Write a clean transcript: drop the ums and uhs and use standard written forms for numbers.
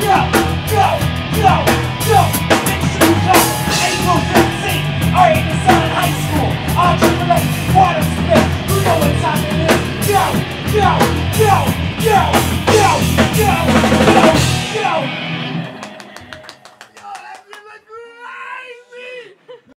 go, go, go.